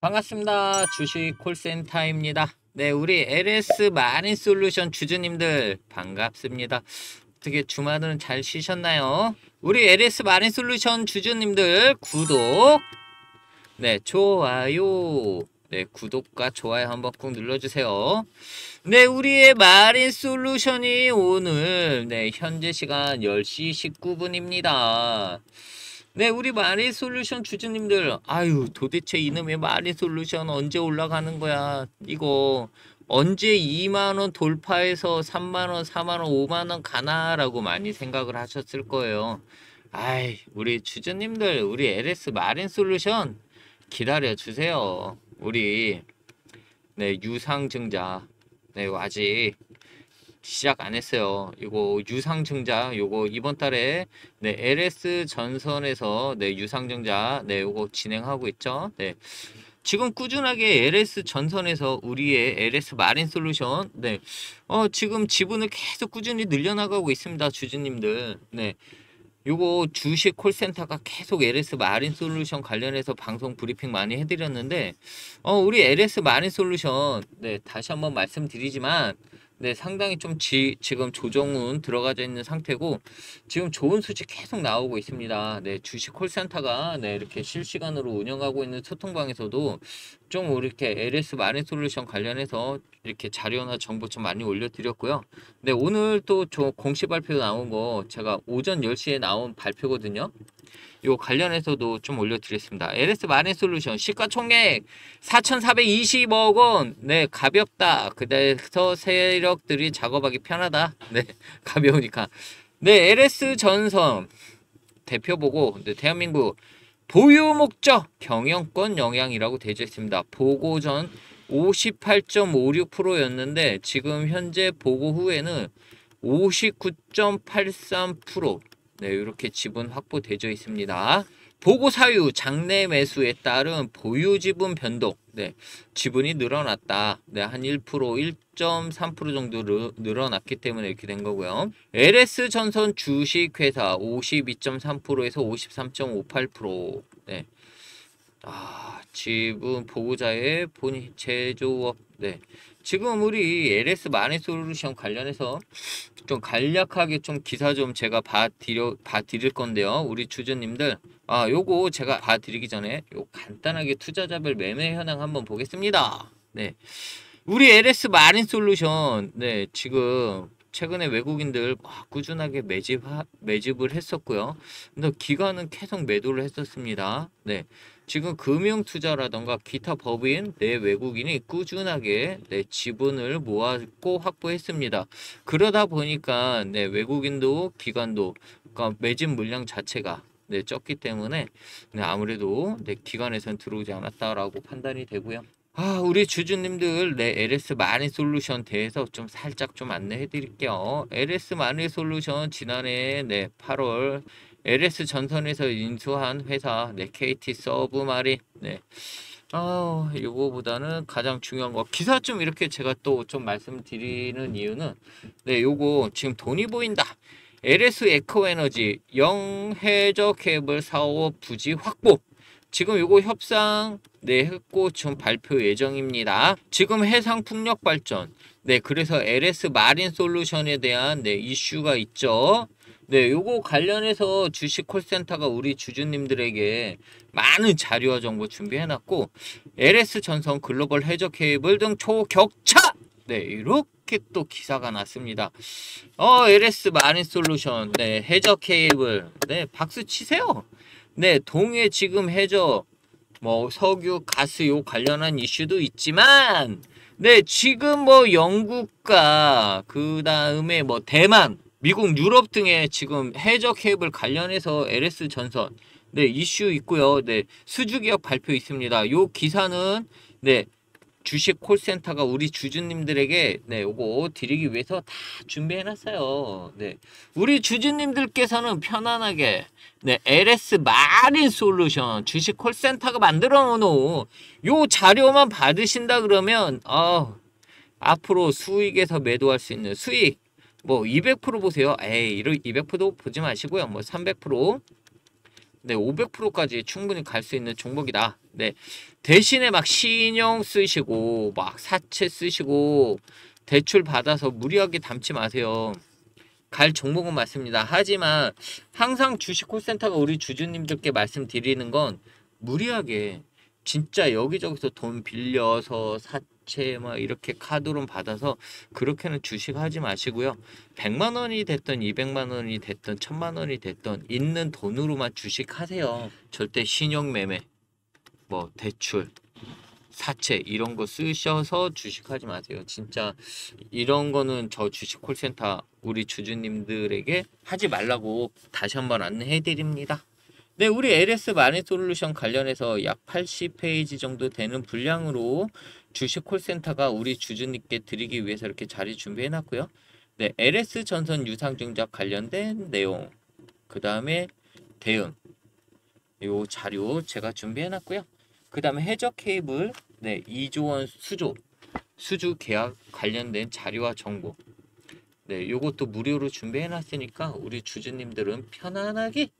반갑습니다. 주식 콜센터입니다. 네, 우리 LS 마린솔루션 주주님들 반갑습니다. 어떻게 주말은 잘 쉬셨나요? 우리 LS 마린솔루션 주주님들 구독, 네, 좋아요, 네, 구독과 좋아요 한번 꾹 눌러주세요. 네, 우리의 마린솔루션이 오늘, 네, 현재 시간 10시 19분입니다. 네, 우리 마린솔루션 주주님들, 아유, 도대체 이놈의 마린솔루션 언제 올라가는 거야? 이거 언제 2만원 돌파해서 3만원, 4만원, 5만원 가나? 라고 많이 생각을 하셨을 거예요. 아이, 우리 주주님들, 우리 LS 마린솔루션 기다려주세요. 우리, 네, 유상증자, 네, 이거 아직 시작 안 했어요. 이거 유상증자, 요거 이번 달에, 네, LS 전선에서, 네, 유상증자, 네, 요거 진행하고 있죠. 네, 지금 꾸준하게 LS 전선에서 우리의 LS 마린솔루션, 네, 지금 지분을 계속 꾸준히 늘려나가고 있습니다, 주주님들. 네, 요거 주식 콜센터가 계속 LS 마린솔루션 관련해서 방송 브리핑 많이 해드렸는데, 우리 LS 마린솔루션, 네, 다시 한번 말씀드리지만, 네, 상당히 좀 지금 조정은 들어가져 있는 상태고, 지금 좋은 수치 계속 나오고 있습니다. 네, 주식 콜센터가, 네, 이렇게 실시간으로 운영하고 있는 소통방에서도 좀 이렇게 LS 마린솔루션 관련해서 이렇게 자료나 정보 좀 많이 올려드렸고요. 네, 오늘 또 저 공시 발표 나온 거 제가 오전 10시에 나온 발표거든요. 요 관련해서도 좀 올려드렸습니다. LS 마린솔루션 시가총액 4,420억 원. 네, 가볍다. 그래서 세력들이 작업하기 편하다. 네, 가벼우니까. 네, LS 전선 대표 보고, 네, 대한민국 보유 목적 경영권 영향이라고 되어있습니다. 보고 전 58.56%였는데 지금 현재 보고 후에는 59.83%. 네, 이렇게 지분 확보되어 있습니다. 보고 사유 장내 매수에 따른 보유 지분 변동, 네, 지분이 늘어났다. 네, 한 1%, 1.3% 정도 늘어났기 때문에 이렇게 된 거고요. LS 전선 주식회사 52.3%에서 53.58%. 네, 지분 보고자의 본인 제조업. 네, 지금 우리 LS 마린솔루션 관련해서 좀 간략하게 좀 기사 좀 제가 봐 드릴 건데요. 우리 주주님들, 요거 제가 봐 드리기 전에 요 간단하게 투자자별 매매 현황 한번 보겠습니다. 네, 우리 LS 마린솔루션, 네, 지금 최근에 외국인들 막 꾸준하게 매집을 했었고요. 근데 기관은 계속 매도를 했었습니다. 네, 지금 금융투자라던가 기타 법인, 네, 외국인이 꾸준하게, 네, 지분을 모았고 확보했습니다. 그러다 보니까, 네, 외국인도 기관도, 그러니까 매집 물량 자체가, 네, 적기 때문에, 네, 아무래도, 네, 기관에선 들어오지 않았다라고 판단이 되고요. 우리 주주님들, 네, LS 마린솔루션 대해서 좀 살짝 좀 안내해 드릴게요. LS 마린솔루션 지난해, 네, 8월 LS 전선에서 인수한 회사, 네, KT 서브마린. 네, 요거보다는 가장 중요한 거 기사 좀 이렇게 제가 또 좀 말씀드리는 이유는, 네, 요거 지금 돈이 보인다. LS 에코에너지 영해저 케이블 사업 부지 확보. 지금 요거 협상, 네, 했고 좀 발표 예정입니다. 지금 해상 풍력 발전. 네, 그래서 LS 마린솔루션에 대한, 네, 이슈가 있죠. 네, 요거 관련해서 주식 콜센터가 우리 주주님들에게 많은 자료와 정보 준비해놨고, LS 전선 글로벌 해저 케이블 등 초격차! 네, 이렇게 또 기사가 났습니다. LS 마린솔루션, 네, 해저 케이블, 네, 박수 치세요. 네, 동해 지금 해저, 뭐, 석유, 가스, 요 관련한 이슈도 있지만, 네, 지금 뭐, 영국과, 그 다음에 뭐, 대만, 미국, 유럽 등의 지금 해저 케이블 관련해서 LS 전선, 네, 이슈 있고요. 네, 수주개혁 발표 있습니다. 요 기사는, 네, 주식 콜센터가 우리 주주님들에게, 네, 요거 드리기 위해서 다 준비해놨어요. 네, 우리 주주님들께서는 편안하게, 네, LS 마린솔루션 주식 콜센터가 만들어 놓은 요 자료만 받으신다 그러면, 앞으로 수익에서 매도할 수 있는 수익, 뭐 200% 보세요. 에이 200%도 보지 마시고요. 뭐 300%, 네 500%까지 충분히 갈 수 있는 종목이다. 네, 대신에 막 신용 쓰시고 막 사채 쓰시고 대출 받아서 무리하게 담지 마세요. 갈 종목은 맞습니다. 하지만 항상 주식 콜센터가 우리 주주님들께 말씀드리는 건 무리하게 진짜 여기저기서 돈 빌려서 사채 막 이렇게 카드론 받아서 그렇게는 주식 하지 마시고요. 100만 원이 됐든 200만 원이 됐든 1000만 원이 됐든 있는 돈으로만 주식 하세요. 절대 신용매매, 뭐 대출, 사채 이런 거 쓰셔서 주식하지 마세요. 진짜 이런 거는 저 주식 콜센터 우리 주주님들에게 하지 말라고 다시 한번 안내해 드립니다. 네, 우리 LS 마린솔루션 관련해서 약 80페이지 정도 되는 분량으로 주식 콜센터가 우리 주주님께 드리기 위해서 이렇게 자리 준비해 놨고요. 네, LS 전선 유상증자 관련된 내용, 그 다음에 대응 요 자료 제가 준비해 놨고요. 그 다음에 해적 케이블, 네, 2조 원 수주 계약 관련된 자료와 정보, 네, 요것도 무료로 준비해 놨으니까 우리 주주님들은 편안하게,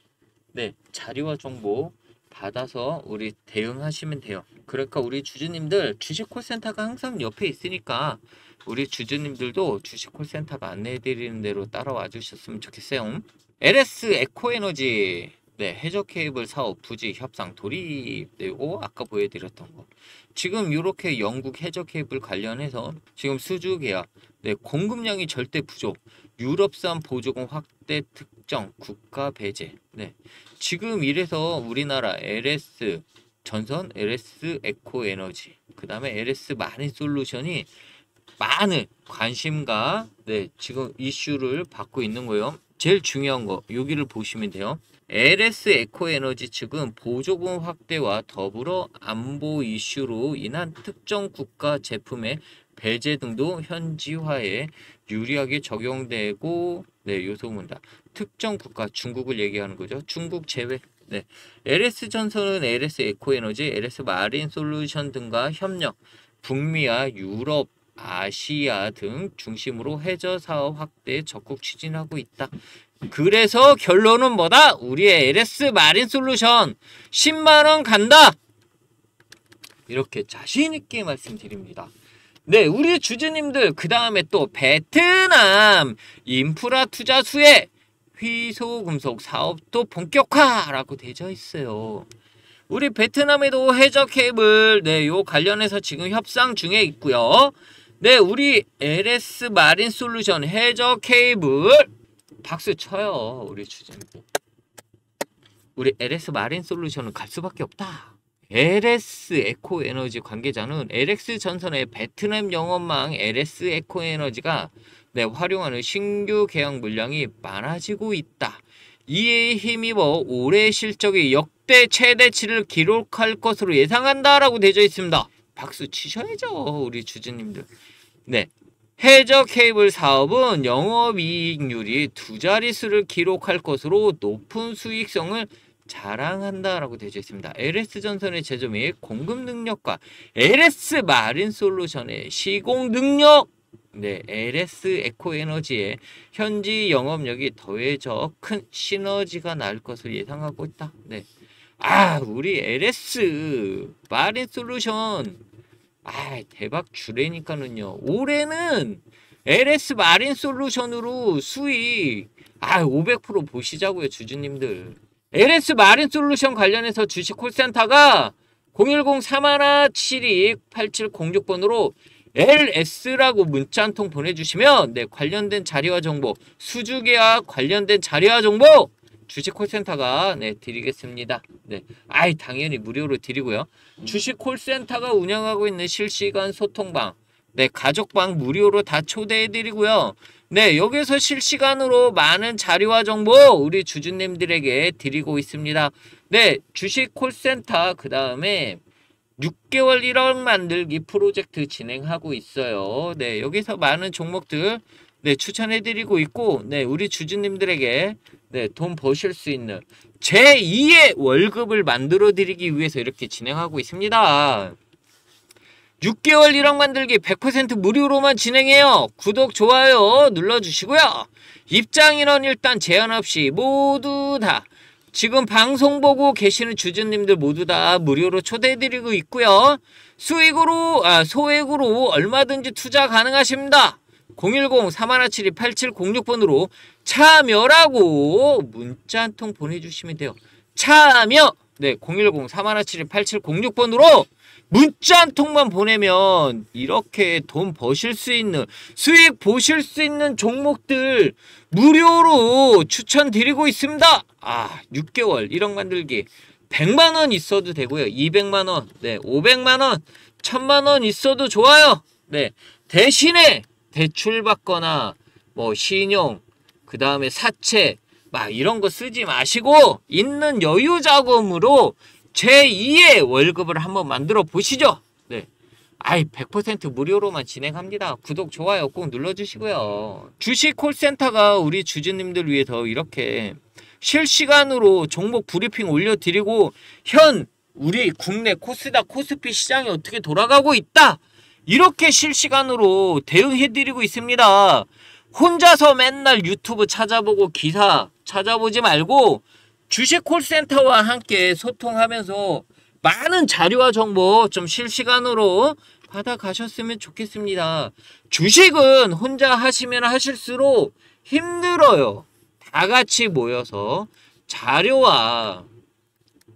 네, 자료와 정보 받아서 우리 대응하시면 돼요. 그러니까 우리 주주님들 주식 콜센터가 항상 옆에 있으니까 우리 주주님들도 주식 콜센터가 안내해 드리는 대로 따라와 주셨으면 좋겠어요. LS 에코에너지, 네, 해저 케이블 사업 부지 협상 돌입, 되고 아까 보여드렸던 거. 지금 이렇게 영국 해저 케이블 관련해서 지금 수주 계약, 네, 공급량이 절대 부족, 유럽산 보조금 확대 특정, 국가 배제. 네, 지금 이래서 우리나라 LS 전선, LS 에코에너지, 그 다음에 LS 마린솔루션이 많은 관심과, 네, 지금 이슈를 받고 있는 거예요. 제일 중요한 거 여기를 보시면 돼요. LS 에코에너지 측은 보조금 확대와 더불어 안보 이슈로 인한 특정 국가 제품의 배제 등도 현지화에 유리하게 적용되고, 네, 요소문다. 특정 국가, 중국을 얘기하는 거죠. 중국 제외. 네, LS 전선은 LS 에코에너지, LS 마린솔루션 등과 협력, 북미와 유럽, 아시아 등 중심으로 해저 사업 확대에 적극 추진하고 있다. 그래서 결론은 뭐다? 우리의 LS 마린솔루션 10만원 간다! 이렇게 자신있게 말씀드립니다. 네, 우리 주주님들 그 다음에 또 베트남 인프라 투자 수혜 희소금속 사업도 본격화라고 되어 있어요. 우리 베트남에도 해저 케이블, 네, 요 관련해서 지금 협상 중에 있고요. 네, 우리 LS 마린솔루션 해저 케이블 박수 쳐요. 우리 주주님들, 우리 LS 마린솔루션은 갈 수밖에 없다. LS 에코에너지 관계자는 LS 전선의 베트남 영업망 LS 에코에너지가, 네, 활용하는 신규 계약 물량이 많아지고 있다. 이에 힘입어 올해 실적이 역대 최대치를 기록할 것으로 예상한다라고 되어 있습니다. 박수 치셔야죠, 우리 주주님들. 네, 해저 케이블 사업은 영업이익률이 두 자릿수를 기록할 것으로 높은 수익성을 자랑한다라고 되어 있습니다. LS전선의 제조 및 공급 능력과 LS 마린솔루션의 시공 능력, 네, LS 에코에너지의 현지 영업력이 더해져 큰 시너지가 날 것을 예상하고 있다. 네, 아, 우리 LS 마린솔루션, 아, 대박 주래니까는요. 올해는 LS 마린솔루션으로 수익, 아, 500% 보시자고요, 주주님들. LS 마린솔루션 관련해서 주식 콜센터가 010-3172-8706번으로 LS라고 문자 한 통 보내주시면, 네, 관련된 자료와 정보, 수주계약 관련된 자료와 정보 주식 콜센터가, 네, 드리겠습니다. 네, 아이 당연히 무료로 드리고요. 주식 콜센터가 운영하고 있는 실시간 소통방, 네, 가족방 무료로 다 초대해 드리고요. 네, 여기서 실시간으로 많은 자료와 정보 우리 주주님들에게 드리고 있습니다. 네, 주식 콜센터 그 다음에 6개월 1억 만들기 프로젝트 진행하고 있어요. 네, 여기서 많은 종목들, 네, 추천해드리고 있고, 네, 우리 주주님들에게, 네, 돈 버실 수 있는 제2의 월급을 만들어 드리기 위해서 이렇게 진행하고 있습니다. 6개월 1억 만들기 100% 무료로만 진행해요. 구독, 좋아요 눌러주시고요. 입장인원 일단 제한 없이 모두 다 지금 방송 보고 계시는 주주님들 모두 다 무료로 초대해드리고 있고요. 소액으로 얼마든지 투자 가능하십니다. 010-3172-8706번으로 참여라고 문자 한 통 보내주시면 돼요. 참여! 네, 010-3172-8706번으로 문자 한 통만 보내면 이렇게 돈 버실 수 있는, 수익 보실 수 있는 종목들 무료로 추천드리고 있습니다. 아, 6개월 1억 만들기 100만원 있어도 되고요. 200만원, 네, 500만원, 1000만원 있어도 좋아요. 네, 대신에 대출 받거나 뭐 신용, 그 다음에 사채 막 이런 거 쓰지 마시고 있는 여유 자금으로 제2의 월급을 한번 만들어 보시죠. 네, 아이 100% 무료로만 진행합니다. 구독, 좋아요 꼭 눌러주시고요. 주식 콜센터가 우리 주주님들 위해 더 이렇게 실시간으로 종목 브리핑 올려드리고 현 우리 국내 코스닥 코스피 시장이 어떻게 돌아가고 있다 이렇게 실시간으로 대응해드리고 있습니다. 혼자서 맨날 유튜브 찾아보고 기사 찾아보지 말고 주식 콜센터와 함께 소통하면서 많은 자료와 정보 좀 실시간으로 받아가셨으면 좋겠습니다. 주식은 혼자 하시면 하실수록 힘들어요. 다 같이 모여서 자료와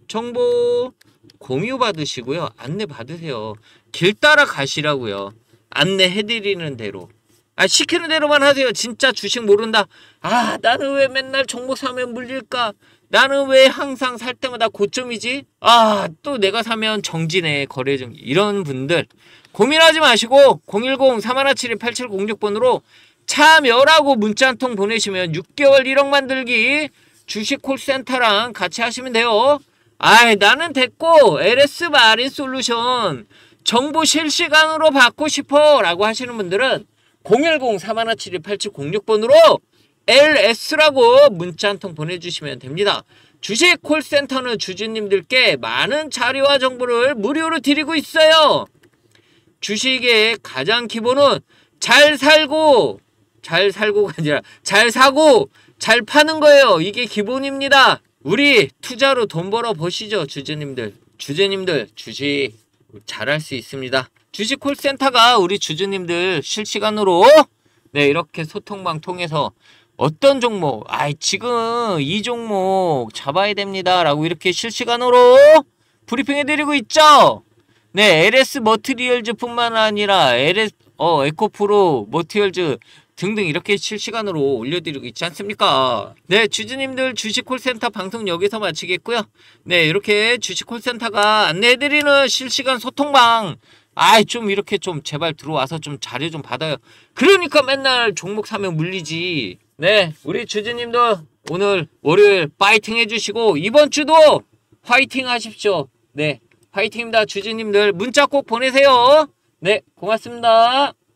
정보 공유 받으시고요. 안내 받으세요. 길 따라 가시라고요. 안내해드리는 대로. 아, 시키는 대로만 하세요. 진짜 주식 모른다. 아, 나는 왜 맨날 종목 사면 물릴까? 나는 왜 항상 살 때마다 고점이지? 아, 또 내가 사면 정지네, 거래 정지. 이런 분들 고민하지 마시고 010-3172-8706번으로 참여라고 문자 한 통 보내시면 6개월 1억 만들기 주식 콜센터랑 같이 하시면 돼요. 아이, 나는 됐고 LS 마린솔루션 정보 실시간으로 받고 싶어 라고 하시는 분들은 010-3172-8706번으로 LS라고 문자 한 통 보내주시면 됩니다. 주식 콜센터는 주주님들께 많은 자료와 정보를 무료로 드리고 있어요. 주식의 가장 기본은 잘 살고가 아니라 잘 사고 잘 파는 거예요. 이게 기본입니다. 우리 투자로 돈 벌어 보시죠. 주주님들 주식 잘할 수 있습니다. 주식 콜센터가 우리 주주님들 실시간으로 네 이렇게 소통방 통해서 어떤 종목, 아이 지금 이 종목 잡아야 됩니다 라고 이렇게 실시간으로 브리핑 해드리고 있죠. 네, LS 머트리얼즈 뿐만 아니라 LS 에코프로 머트리얼즈 등등 이렇게 실시간으로 올려드리고 있지 않습니까? 네, 주주님들 주식 콜센터 방송 여기서 마치겠고요. 네, 이렇게 주식 콜센터가 안내해드리는 실시간 소통방, 아이 좀 이렇게 좀 제발 들어와서 좀 자료 좀 받아요. 그러니까 맨날 종목 사면 물리지. 네, 우리 주주님들 오늘 월요일 파이팅 해주시고 이번 주도 화이팅 하십시오. 네, 화이팅입니다. 주주님들 문자 꼭 보내세요. 네, 고맙습니다.